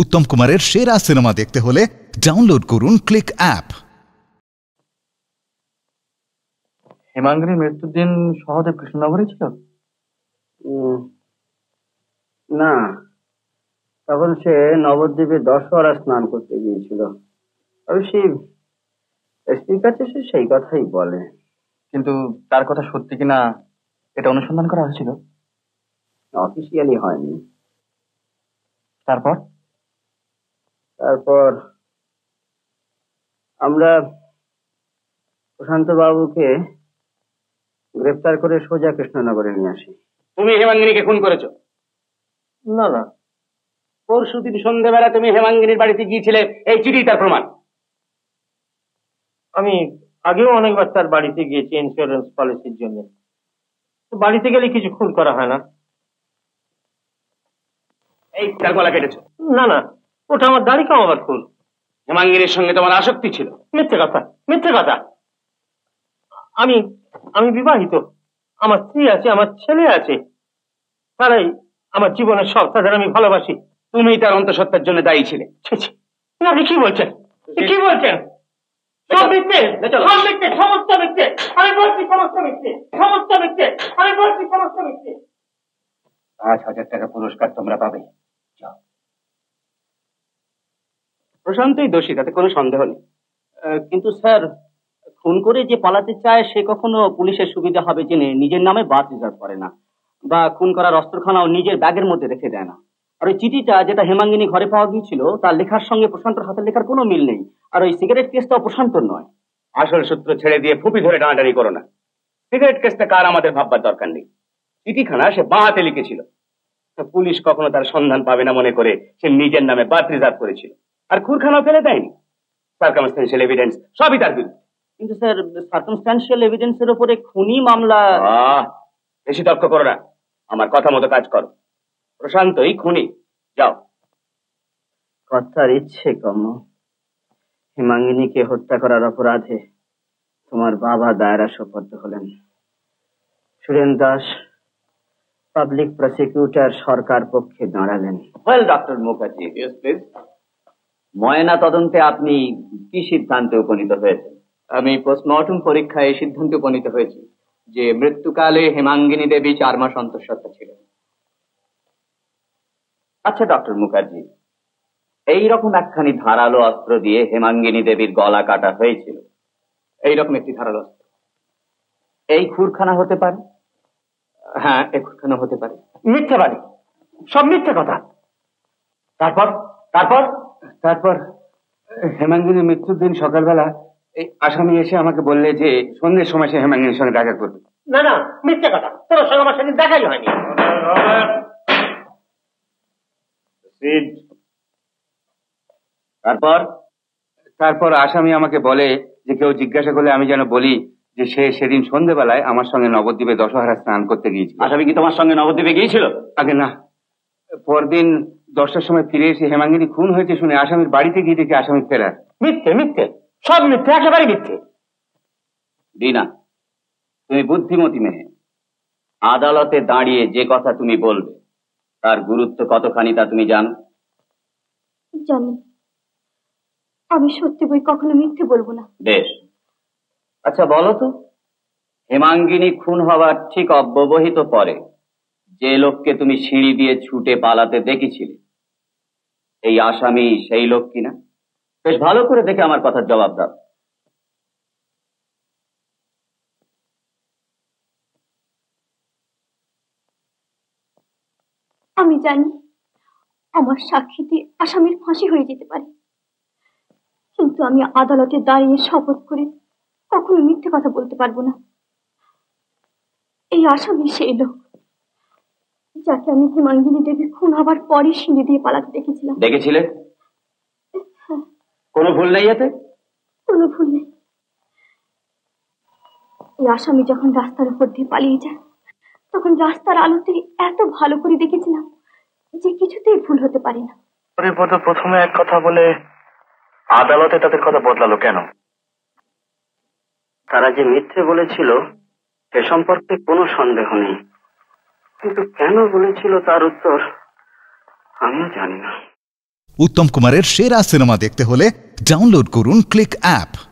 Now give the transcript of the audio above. उत्तम कुमारेर सेरा सिनेमा देखते होले डाउनलोड करुन क्लिक ऐप। हेमांगिनी मृत्यु दिन সহদেব কৃষ্ণনগরে ছিল না, তখন সে নবদ্বীপে দশহরা স্নান করতে গিয়েছিল। অবশ্যই স্ত্রীর কাছে সে সেই কথাই বলে, কিন্তু তার কথা সত্যি কিনা এটা অনুসন্ধান করা হয়েছিল, অফিসিয়ালি হয়নি। তারপর তারপর আমরা প্রশান্ত বাবুকে গ্রেফতার করে সোজা কৃষ্ণনগরে নিয়ে আসি। তুমি হেমাঙ্গিনীকে খুন করেছো? না না, পরশুদিন সন্ধ্যাবেলা তুমি হেমাঙ্গিনীর বাড়িতে গিয়েছিলে, এই চিঠি তার প্রমাণ। আমি আগেও অনেকবার তার বাড়িতে গিয়েছি ইন্স্যুরেন্স পলিসির জন্য। বাড়িতে গেলে কিছু খুন করা হয় না। এই তার গলা কেটেছো? না না, ওটা আমার দাড়ি কামাবার খুন। হেমাঙ্গিনীর সঙ্গে তোমার আসক্তি ছিল? মিথ্যে কথা, মিথ্যে কথা। আমি আমি বিবাহিত, আমার স্ত্রী আছে, আমার ছেলে আছে, তারাই আমার জীবনের সব, তাদের আমি ভালোবাসি। তুমি তার অন্তঃসত্ত্বার জন্য দায়ী ছিলে? আপনি কি বলছেন, কি বলছেন? সব মিথ্যে, সব মিথ্যে, সমস্ত মিথ্যে। আমি বলছি সমস্ত মিথ্যে, সমস্ত মিথ্যে, আমি বলছি সমস্ত মিথ্যে। ৫,০০০ টাকা পুরস্কার তোমরা পাবে। প্রশান্তই দোষী, তাতে কোনো সন্দেহ নেই, কিন্তু স্যার খুন করে যে পালাতে চায় সে কখনো পুলিশের সুবিধা হবে জেনে নিজের নামে বাস রিজার্ভ করে না, বা খুন করার অস্ত্রখানাও নিজের ব্যাগের মধ্যে রেখে দেয় না। আর ওই চিঠিটা যেটা হেমাঙ্গিনী ঘরে পাওয়া গিয়েছিল তার লেখার সঙ্গে প্রশান্তর হাতের লেখার কোনো মিল নেই, আর ওই সিগারেট কেসটাও প্রশান্তর নয়। আসল সূত্র ছেড়ে দিয়ে ফুপি ধরে টানাটানি করো না। সিগারেট কেসটা কার আমাদের ভাববার দরকার নেই। চিঠিখানা সে বাঁ হাতে লিখেছিল, পুলিশ কখনো তার সন্ধান পাবে না মনে করে সে নিজের নামে বাস রিজার্ভ করেছিল, আর খুনখানা ফেলে দেয়নি। সার্কামস্ট্যান্সিয়াল এভিডেন্স সবই তার বিরুদ্ধে। কিন্তু স্যার সার্কামস্ট্যান্সিয়াল এভিডেন্সের উপরে খুনি মামলা। বেশি তর্ক করো না, আমার কথা মতো কাজ করো। প্রশান্তই খুনি, যাও। কথার ইচ্ছে কম। হেমাঙ্গিনীকে হত্যা করার অপরাধে তোমার বাবা দায়রা সোপর্দ হলেন। সুরেন দাস পাবলিক প্রসিকিউটর সরকার পক্ষে দাঁড়ালেন। ওয়েল ডক্টর মুখার্জি, ময়না তদন্তে আপনি কি সিদ্ধান্তে উপনীত হয়েছেন? আমি পোস্টমর্টম পরীক্ষায় সিদ্ধান্তে উপনীত হয়েছি যে মৃত্যুকালে হেমাঙ্গিনী দেবী 4 মাস অন্তঃসত্ত্বা ছিলেন। আচ্ছা ডক্টর মুখার্জি, এইরকম একখানি ধারালো অস্ত্র দিয়ে হেমাঙ্গিনী দেবীর গলা কাটা হয়েছিল, এইরকম একটি ধারালো অস্ত্র এই খুরখানা হতে পারে? হ্যাঁ, এই খুরখানা হতে পারে। মিথ্যা বাড়ি, সব মিথ্যা কথা। তারপর তারপর তারপর হেমাঙ্গিনীর মৃত্যুর দিন সকালবেলা এই আসামি এসে আমাকে বললে যে সন্ধ্যের সময় সে হেমাঙ্গিনীর সঙ্গে দেখা করবে। না না, মিথ্যা কথা, তোর সঙ্গে আমার সঙ্গে দেখাই হয়নি। তারপর তারপর আসামি আমাকে বলে যে কেউ জিজ্ঞাসা করলে আমি যেন বলি যে সে সেদিন সন্ধ্যেবেলায় আমার সঙ্গে নবদ্বীপে দশহরা স্নান করতে গিয়েছিল। আসামি কি তোমার সঙ্গে নবদ্বীপে গিয়েছিল? আগে না, পরদিন 10টার সময় ফিরে এসে হেমাঙ্গিনী খুন হয়েছে শুনে আসামির বাড়িতে গিয়ে দেখি আসামি ফেরার। মিথ্যে, মিথ্যে, সব মিথ্যে, একেবারে মিথ্যে। বিনা, তুমি বুদ্ধিমতী মেয়ে, আদালতে দাঁড়িয়ে যে কথা তুমি বলবে তার গুরুত্ব কতখানি তা তুমি জানো? জানি, আমি সত্যি বই কখনো মিথ্যে বলবো না। বেশ, আচ্ছা বলো তো, হেমাঙ্গিনী খুন হওয়ার ঠিক অব্যবহিত পরে যে লোককে তুমি সিঁড়ি দিয়ে ছুটে পালাতে দেখেছিলে এই আসামি সেই লোক কিনা? বেশ ভালো করে দেখে আমার কথার জবাব দাও। আমি জানি আমার সাক্ষীতে আসামির ফাঁসি হয়ে যেতে পারে, কিন্তু আমি আদালতে দাঁড়িয়ে শপথ করে কখনো মিথ্যে কথা বলতে পারবো না। এই আসামি সেই লোক যাকে আমি হেমাঙ্গিনী দেবী খুন হবার পরে সিঁড়ি দিয়ে পালাতে দেখেছিলাম। দেখেছিলে? কোনো ভুল নেই এতে? কোনো ভুল নেই। এই আসামি যখন রাস্তার উপর দিয়ে পালিয়ে যায় তখন রাস্তার আলোতে এত ভালো করে দেখেছিলাম যে কিছুতেই ভুল হতে পারে না। প্রথমে এক কথা বলে আদালতে তাদের কথা বদলালো কেন? তারা যে মিথ্যে বলেছিল সে সম্পর্কে কোনো সন্দেহ নেই, কিন্তু কেন বলেছিল তার উত্তর আমিও জানি না। उत्तम कुमार सेरा सिनेमा देखते होले डाउनलोड करुन क्लिक ऐप।